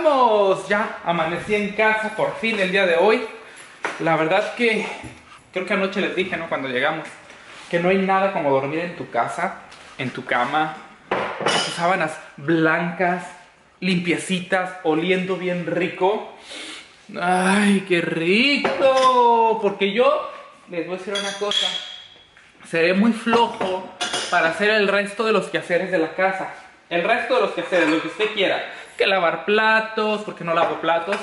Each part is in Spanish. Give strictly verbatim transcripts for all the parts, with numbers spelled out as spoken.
estamos, ya amanecí en casa por fin el día de hoy. La verdad que creo que anoche les dije, ¿no?, cuando llegamos, que no hay nada como dormir en tu casa, en tu cama, tus sábanas blancas, limpiecitas, oliendo bien rico. ¡Ay, qué rico! Porque yo les voy a decir una cosa, seré muy flojo para hacer el resto de los quehaceres de la casa. El resto de los quehaceres, lo que usted quiera. Que lavar platos, porque no lavo platos.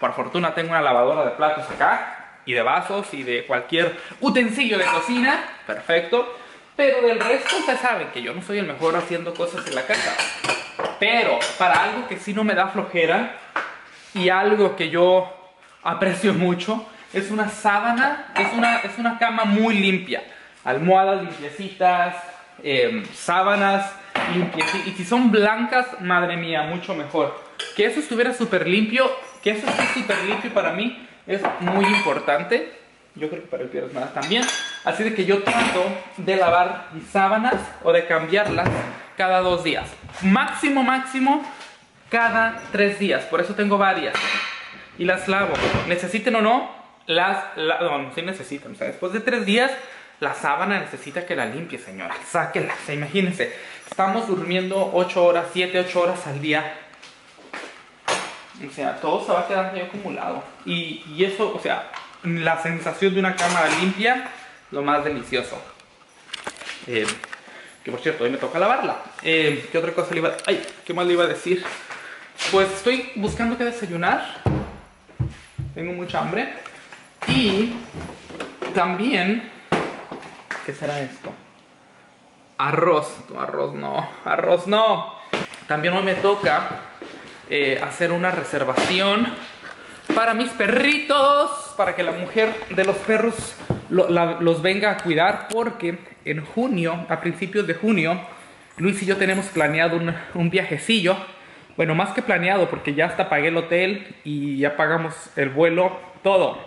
Por fortuna tengo una lavadora de platos acá, y de vasos, y de cualquier utensilio de cocina. Perfecto. Pero del resto ustedes saben que yo no soy el mejor haciendo cosas en la casa. Pero para algo que sí no me da flojera, y algo que yo aprecio mucho, es una sábana, es una, es una cama muy limpia. Almohadas limpiecitas, eh, sábanas limpiecitas. Y si son blancas, madre mía, mucho mejor. Que eso estuviera súper limpio, que eso esté súper limpio para mí es muy importante. Yo creo que para el Pierre más también. Así de que yo trato de lavar mis sábanas o de cambiarlas cada dos días. Máximo, máximo, cada tres días. Por eso tengo varias. Y las lavo. Necesiten o no, las lavo. No, sí necesitan. O sea, después de tres días, la sábana necesita que la limpie, señora. Sáquenla. Imagínense. Estamos durmiendo ocho horas, siete, ocho horas al día. O sea, todo se va quedando ahí acumulado. Y, y eso, o sea, la sensación de una cama limpia, lo más delicioso. Eh, que por cierto, hoy me toca lavarla. Eh, ¿Qué otra cosa le iba a... Ay, ¿qué más le iba a decir? Pues estoy buscando qué desayunar. Tengo mucha hambre. Y también... ¿Qué será esto? Arroz. Arroz no. Arroz no. También hoy me toca eh, hacer una reservación para mis perritos. Para que la mujer de los perros lo, la, los venga a cuidar. Porque en junio, a principios de junio, Luis y yo tenemos planeado un, un viajecillo. Bueno, más que planeado, porque ya hasta pagué el hotel y ya pagamos el vuelo, todo.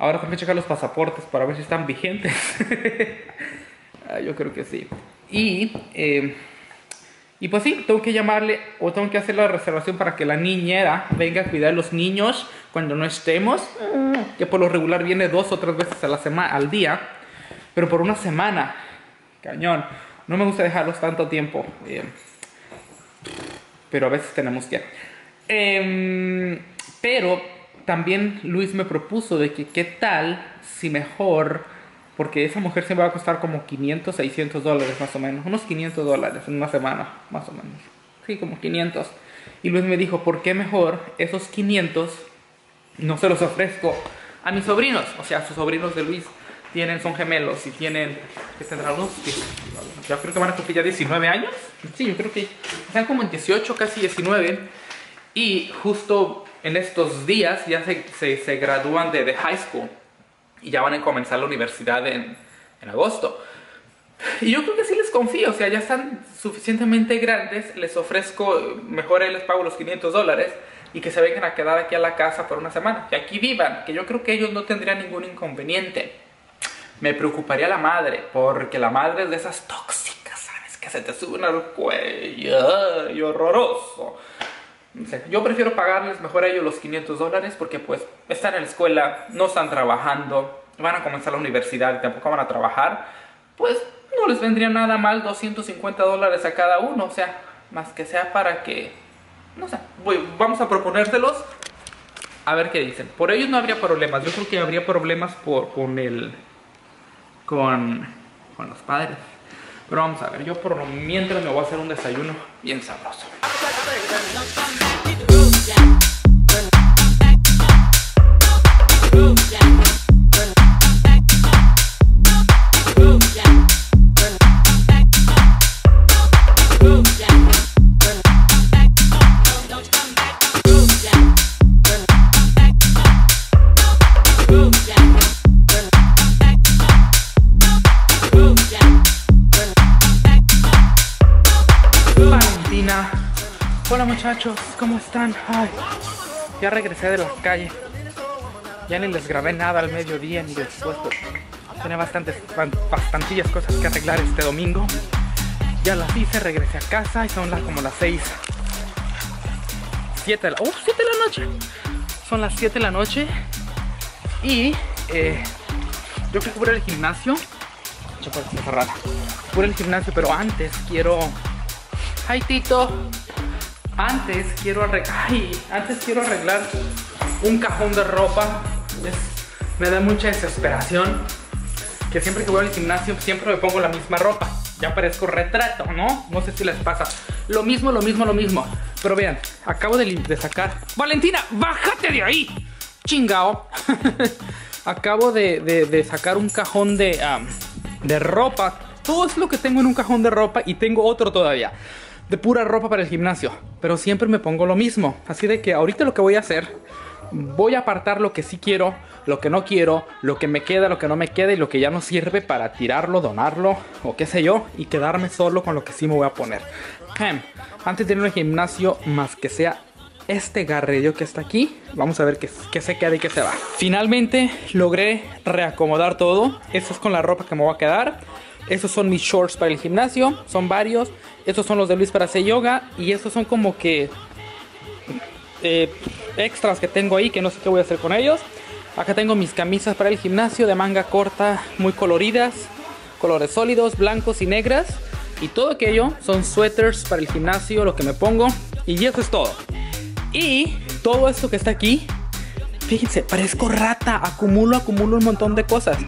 Ahora tengo que checar los pasaportes para ver si están vigentes. Yo creo que sí. Y, eh, y pues sí, tengo que llamarle o tengo que hacer la reservación para que la niñera venga a cuidar a los niños cuando no estemos. Que por lo regular viene dos o tres veces a la semana, al día. Pero por una semana. Cañón. No me gusta dejarlos tanto tiempo. Eh, pero a veces tenemos que. Eh, pero... También Luis me propuso de que qué tal si mejor, porque esa mujer siempre va a costar como quinientos, seiscientos dólares más o menos, unos quinientos dólares en una semana, más o menos, sí, como quinientos. Y Luis me dijo, ¿por qué mejor esos quinientos no se los ofrezco a mis sobrinos? O sea, sus sobrinos de Luis tienen, son gemelos y tienen, que tendrán unos, yo creo que van a cumplir ya diecinueve años. Sí, yo creo que están como en dieciocho, casi diecinueve. Y justo en estos días ya se, se, se gradúan de, de high school. Y ya van a comenzar la universidad en, en agosto. Y yo creo que sí les confío. O sea, ya están suficientemente grandes. Les ofrezco, mejor les pago los quinientos dólares. Y que se vengan a quedar aquí a la casa por una semana. Que aquí vivan. Que yo creo que ellos no tendrían ningún inconveniente. Me preocuparía la madre. Porque la madre es de esas tóxicas, ¿sabes? Que se te suben al cuello. Y horroroso. O sea, yo prefiero pagarles mejor a ellos los quinientos dólares porque pues están en la escuela, no están trabajando, van a comenzar la universidad y tampoco van a trabajar. Pues no les vendría nada mal doscientos cincuenta dólares a cada uno, o sea, más que sea para que... No sé, voy, vamos a proponérselos a ver qué dicen. Por ellos no habría problemas, yo creo que habría problemas por, con el... Con, con los padres. Pero vamos a ver, yo por mientras me voy a hacer un desayuno bien sabroso. Hola muchachos, ¿cómo están? Ay, ya regresé de las calles. Ya ni les grabé nada al mediodía ni después. Tenía bastantes, bastantillas cosas que arreglar este domingo. Ya las hice, regresé a casa y son las como las seis. siete de la, oh, siete de la noche. Son las siete de la noche. Y eh, yo creo que voy a ir al gimnasio. Yo puedo estar cerrada. Voy a ir al gimnasio, pero antes quiero... ¡Ay, Tito! Antes quiero arreglar... Ay, antes quiero arreglar un cajón de ropa. Es, me da mucha desesperación que siempre que voy al gimnasio siempre me pongo la misma ropa. Ya parezco retrato, ¿no? No sé si les pasa. Lo mismo, lo mismo, lo mismo. Pero vean, acabo de, de sacar... ¡Valentina, bájate de ahí! ¡Chingao! Acabo de, de, de sacar un cajón de, um, de ropa. Todo es lo que tengo en un cajón de ropa. Y tengo otro todavía de pura ropa para el gimnasio. Pero siempre me pongo lo mismo. Así de que ahorita lo que voy a hacer, voy a apartar lo que sí quiero, lo que no quiero, lo que me queda, lo que no me queda, y lo que ya no sirve, para tirarlo, donarlo o qué sé yo, y quedarme solo con lo que sí me voy a poner. Antes de ir al gimnasio, más que sea este garrillo que está aquí, vamos a ver qué, qué se queda y qué se va. Finalmente logré reacomodar todo. Esto es con la ropa que me voy a quedar. Estos son mis shorts para el gimnasio, son varios. Estos son los de Luis para hacer yoga. Y estos son como que eh, extras que tengo ahí, que no sé qué voy a hacer con ellos. Acá tengo mis camisas para el gimnasio de manga corta, muy coloridas, colores sólidos, blancos y negras. Y todo aquello son suéteres para el gimnasio, lo que me pongo. Y eso es todo. Y todo esto que está aquí, fíjense, parezco rata, acumulo, acumulo un montón de cosas.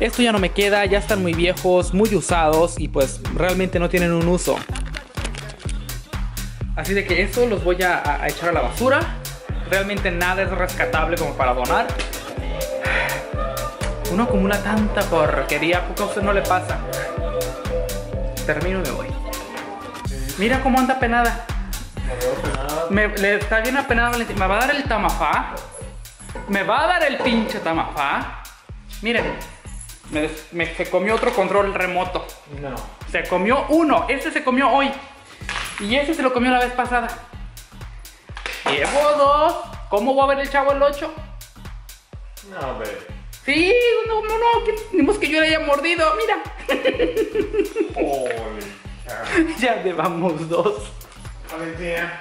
Esto ya no me queda, ya están muy viejos, muy usados y pues realmente no tienen un uso. Así de que esto los voy a, a echar a la basura. Realmente nada es rescatable como para donar. Uno acumula tanta porquería, porque a usted no le pasa. Termino y me voy. Mira cómo anda penada. Me, le está bien apenada Valentín. Me va a dar el tamafá. Me va a dar el pinche tamafá. Miren, me, me, se comió otro control remoto. No. Se comió uno. Este se comió hoy. Y este se lo comió la vez pasada. Llevo dos. ¿Cómo va a ver el chavo el ocho? No, a ver. Sí, no, no, no. Tenemos que yo le haya mordido. Mira. Oh, ya llevamos dos. Valentina.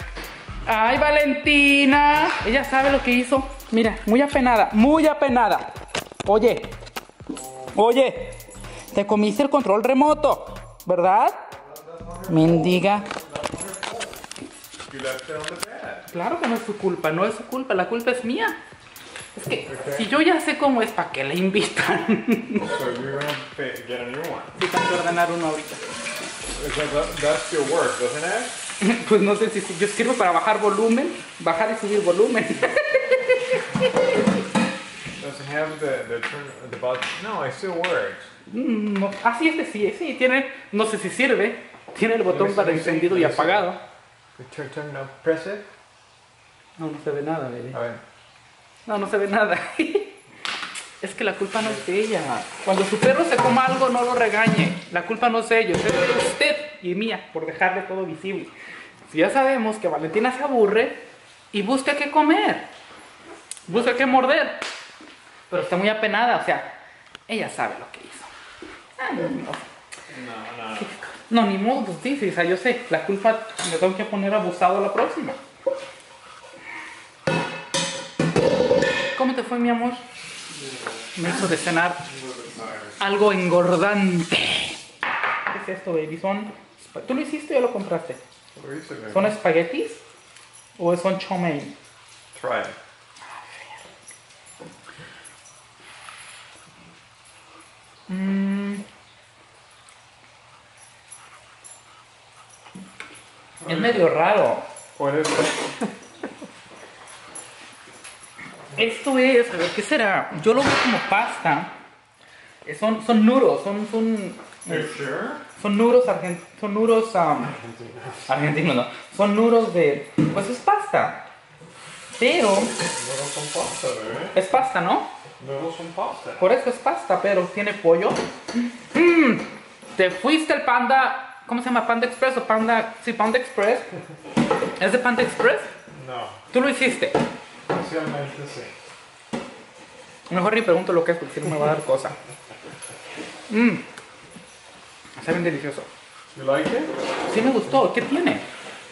Ay, Valentina. Ella sabe lo que hizo. Mira, muy apenada, muy apenada. Oye, oye, te comiste el control remoto, ¿verdad? Mendiga. Claro que no es su culpa, no es su culpa, la culpa es mía. Es que si yo ya sé cómo es, ¿para qué le invitan? Si tanto ordenar uno ahorita. That's your work, doesn't it? Pues no sé si, si yo sirvo para bajar volumen, bajar y subir volumen. No, it still works. No, así ah, este sí, sí tiene, no sé si sirve, tiene el botón para encendido y apagado. Turn, turn, no. Press it. No, no se ve nada, baby. A ver. No, no se ve nada. Es que la culpa no es de ella. Cuando su perro se coma algo, no lo regañe. La culpa no es de ellos, es de usted y mía por dejarle todo visible. Si ya sabemos que Valentina se aburre y busca qué comer, busca qué morder, pero está muy apenada, o sea, ella sabe lo que hizo. Ay, no. No, no. No, ni modo, pues sí, sí, o sea, yo sé, la culpa me tengo que poner abusado a la próxima. ¿Cómo te fue, mi amor? Me hizo de cenar algo engordante. ¿Qué es esto, baby? Son... ¿Tú lo hiciste o lo compraste? Lo hice, baby. ¿Son espaguetis o son chow mein? Try. Mm. Es medio raro. ¿Cuál es? Esto es, a ver, ¿qué será? Yo lo veo como pasta. Son, son nudos, son... Son, son nudos argentinos. Son nudos... Um, argentinos, no. Son nudos de... Pues es pasta. Pero... No son pasta, bebé. Es pasta, ¿no? No son pasta. Por eso es pasta, pero tiene pollo. Mm, te fuiste el Panda... ¿Cómo se llama? ¿Panda Express o Panda...? Sí, Panda Express. ¿Es de Panda Express? No. ¿Tú lo hiciste? Mejor ni pregunto lo que es, porque si no me va a dar cosa. Mmm. Está bien delicioso. ¿Te gusta? Sí me gustó. ¿Qué tiene?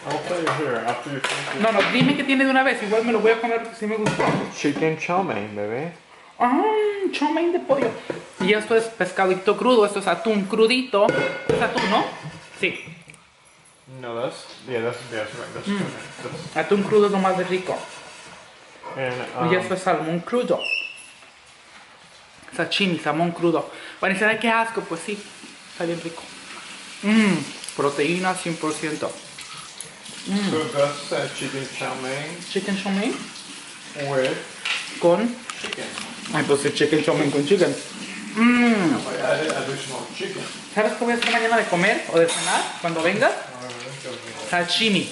I'll put it here after you finish. No, no, dime que tiene de una vez. Igual me lo voy a comer porque sí me gustó. Chicken chow mein, bebé. Ah, chow mein de pollo. Y esto es pescadito crudo. Esto es atún crudito. ¿Es atún, no? Sí. No, that's... Yeah, that's... Yeah, that's right. That's mm. that's... Atún crudo es lo más de rico. And, um... Y esto es salmón crudo. Sashimi, salmón crudo. Bueno, ¿y será que asco? Pues sí. Está bien rico. Mmm. Proteína cien por ciento. Mm. So that's uh, chicken chow mein. Chicken chow mein. With con chicken. Ay, pues el chicken chow mein con chicken. Mmm. ¿Sabes qué voy a hacer mañana de comer o de cenar cuando vengas? Sashimi.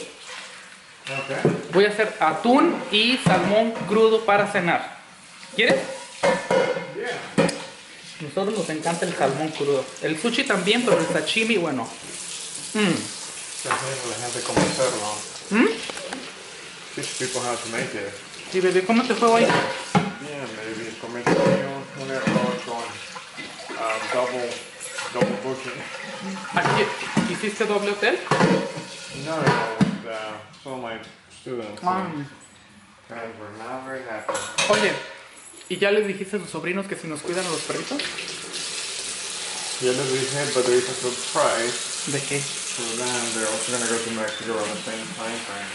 Okay. Voy a hacer atún y salmón crudo para cenar. ¿Quieres? Yeah. Nosotros nos encanta el salmón crudo. El sushi también, pero el sashimi, bueno. Mmm. ¿Mm? These people have to make it. Sí, bebé, ¿cómo te fue hoy? Bien, baby, cometí un, un error con uh, double, double booking. Aquí, ¿hiciste doble hotel? No, no, with, uh, some of my students. Ah. And we're not very happy. Oye, ¿y ya les dijiste a tus sobrinos que si nos cuidan a los perritos? Ya les dije, but there is a surprise. ¿De qué? So then they're also going to go to Mexico around the same time frame.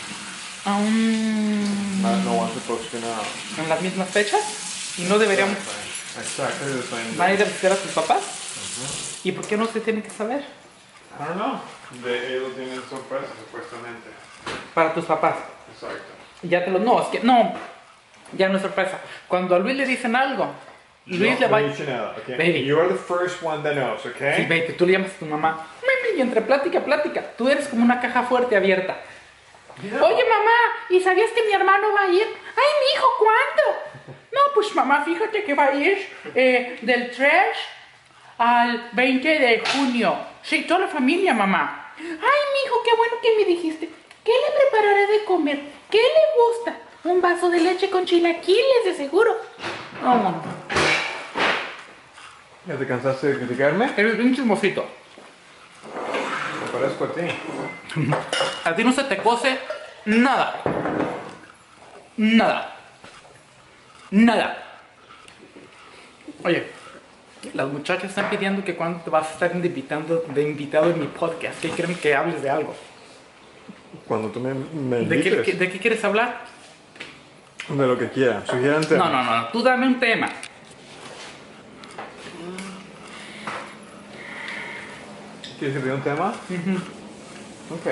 Um, Not, no one's supposed to know. ¿En las mismas fechas? ¿Y no deberíamos? Exactly the same. ¿Van a ir a visitar a sus papás? Uh-huh. ¿Y por qué no se tiene que saber? I don't know. De ellos tienen sorpresas, supuestamente. ¿Para tus papás? Exacto. Ya te lo... No, es que... No. Ya no es sorpresa. Cuando a Luis le dicen algo... Luis no, le va a decir nada, okay? Baby. You are the first one that knows, okay? Sí, baby, tú le llamas a tu mamá. Y entre plática, plática, tú eres como una caja fuerte abierta. Yeah. Oye, mamá, ¿y sabías que mi hermano va a ir? Ay, mi hijo, ¿cuándo? No, pues mamá, fíjate que va a ir eh, del tres al veinte de junio. Sí, toda la familia, mamá. Ay, mi hijo, qué bueno que me dijiste. ¿Qué le prepararé de comer? ¿Qué le gusta? Un vaso de leche con chilaquiles, de seguro. No, mamá. ¿Ya te cansaste de criticarme? Eres un chismosito. Parezco a ti. A ti no se te cose nada. Nada. Nada. Oye, las muchachas están pidiendo que cuando te vas a estar invitando de invitado en mi podcast, que quieren que hables de algo. Cuando tú me, me ¿De, qué, qué, ¿De qué quieres hablar? De lo que quieras. Sugieren temas. No, no, no. Tú dame un tema. ¿Quieres que te dé un tema? Uh-huh. Ok.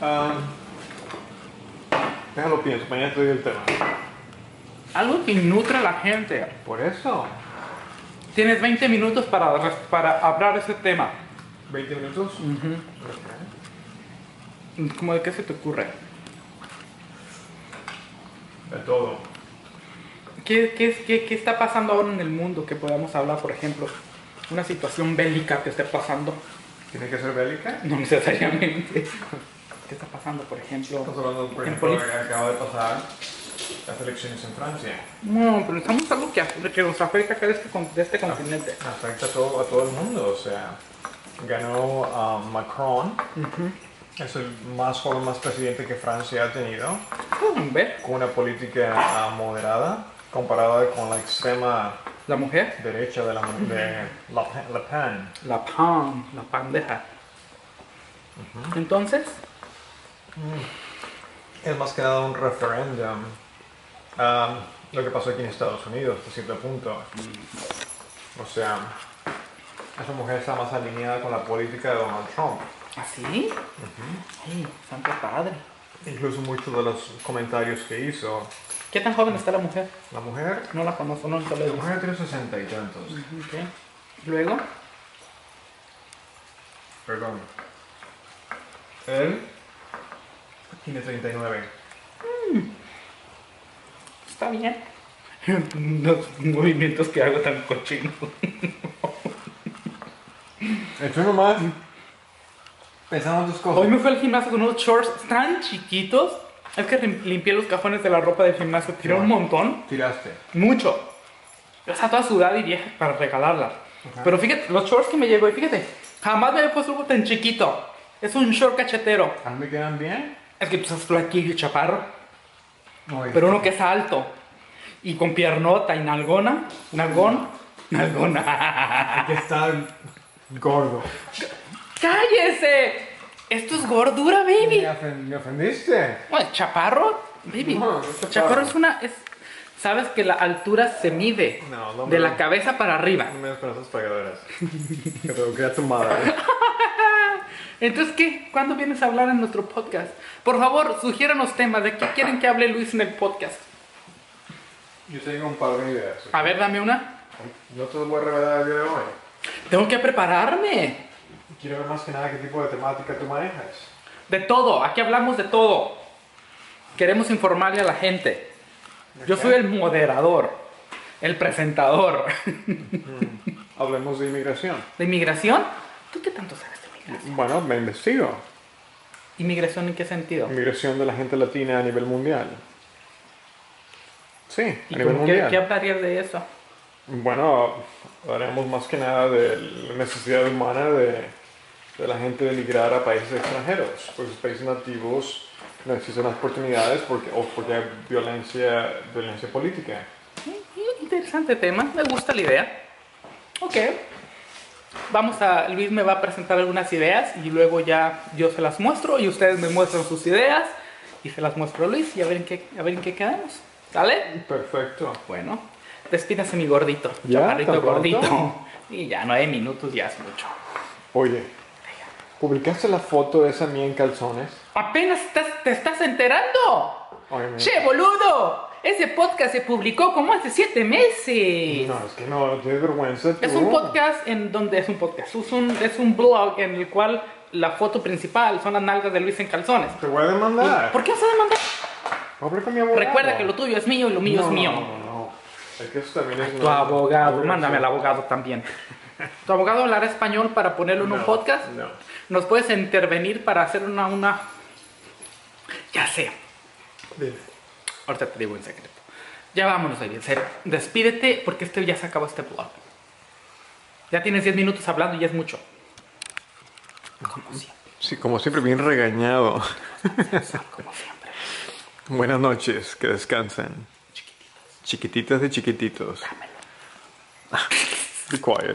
Um, déjalo pienso, mañana te doy el tema. Algo que nutre a la gente. Por eso. Tienes veinte minutos para, para hablar ese tema. ¿veinte minutos? Uh-huh. Okay. ¿Cómo de qué se te ocurre? De todo. ¿Qué, qué, qué, ¿Qué está pasando ahora en el mundo que podamos hablar, por ejemplo? Una situación bélica que esté pasando. ¿Tiene que ser bélica? No necesariamente. ¿Qué está pasando, por ejemplo? Estamos hablando, por ejemplo, de lo que acaba de pasar las elecciones en Francia. No, pero estamos hablando que, que nos afecta acá de este, de este continente. Afecta a todo, a todo el mundo, o sea, ganó uh, Macron, uh-huh. Es el más joven, más presidente que Francia ha tenido, uh-huh. Con una política uh, moderada, comparada con la extrema... ¿La mujer? Derecha de la mujer, uh -huh. de Le Pen. La pan, la pandeja. Uh -huh. Entonces, mm. es más que nada un referéndum. Um, lo que pasó aquí en Estados Unidos, hasta cierto punto. Mm. O sea, esa mujer está más alineada con la política de Donald Trump. ¿Ah, sí? Uh -huh. Ay, santo padre. Incluso muchos de los comentarios que hizo. ¿Qué tan joven está la mujer? La mujer... No la conozco, no la conozco. La mujer tiene sesenta y tantos. Okay. Luego... Perdón. Él... tiene treinta y nueve. Mm. Está bien. Los movimientos que hago tan cochinos. Esto nomás... Pensando en tus cosas. Hoy me fui al gimnasio con unos shorts tan chiquitos. Es que limpié los cajones de la ropa del gimnasio, tiré un montón. ¿Tiraste? Mucho. Yo estaba toda sudada y vieja para regalarla. Okay. Pero fíjate, los shorts que me llegó, y fíjate, jamás me había puesto algo tan chiquito. Es un short cachetero. ¿A mí me quedan bien? Es que pues es flaquillo y chaparro. Oye, pero uno que es alto. Y con piernota y nalgona. Nalgón. Nalgona. Hay que estar gordo. ¡Cállese! Esto es gordura, baby. ¿Me, ofend me ofendiste? Bueno, chaparro, baby. No, es chaparro. Chaparro es una... Es... Sabes que la altura se mide no, no de la cabeza para arriba. No me das para esas pagadoras. Que te queda tu madre. Entonces, ¿qué? ¿Cuándo vienes a hablar en nuestro podcast? Por favor, sugiéranos temas. ¿De qué quieren que hable Luis en el podcast? Yo tengo un par de ideas. ¿Sí? A ver, dame una. No te voy a revelar el día de hoy. Tengo que prepararme. Quiero ver más que nada qué tipo de temática tú manejas. De todo. Aquí hablamos de todo. Queremos informarle a la gente. Yo soy el moderador, el presentador. Mm. Hablemos de inmigración. ¿De inmigración? ¿Tú qué tanto sabes de inmigración? Bueno, me investigo. ¿Inmigración en qué sentido? Inmigración de la gente latina a nivel mundial. Sí, a nivel mundial. ¿Qué, qué hablarías de eso? Bueno, hablaremos más que nada de la necesidad humana de, de la gente de emigrar a países extranjeros, porque los países nativos no existen las oportunidades porque, o porque hay violencia, violencia política. Interesante tema, me gusta la idea. Ok. Vamos a... Luis me va a presentar algunas ideas y luego ya yo se las muestro y ustedes me muestran sus ideas y se las muestro a Luis y a ver en qué, a ver en qué quedamos. ¿Sale? Perfecto. Bueno, despídase mi gordito. ¿Ya? Chaparrito gordito. Y ya nueve minutos ya es mucho. Oye, ¿publicaste la foto de esa mía en calzones? ¡Apenas estás, te estás enterando! Oye, ¡che, boludo! Ese podcast se publicó como hace siete meses. No, es que no, qué vergüenza. Tú. Es un podcast en donde... Es un podcast. Es un, es un blog en el cual la foto principal son las nalgas de Luis en calzones. Te voy a demandar. ¿Por qué vas a demandar? Pobre con mi abogado. Recuerda que lo tuyo es mío y lo mío no, es mío. No, no, no. Es que eso también es... Tu una, abogado. Una Mándame al abogado también. ¿Tu abogado hablará español para ponerlo en no, un podcast? No. ¿Nos puedes intervenir para hacer una... una... Ya sé. Dile. Ahorita te digo en secreto. Ya vámonos, David. Despídete porque este ya se acabó este blog. Ya tienes diez minutos hablando y ya es mucho. Como siempre. Sí, como siempre, bien regañado. Como siempre. Buenas noches, que descansen. Chiquititas. Chiquititas de chiquititos. Dámelo. Be quiet.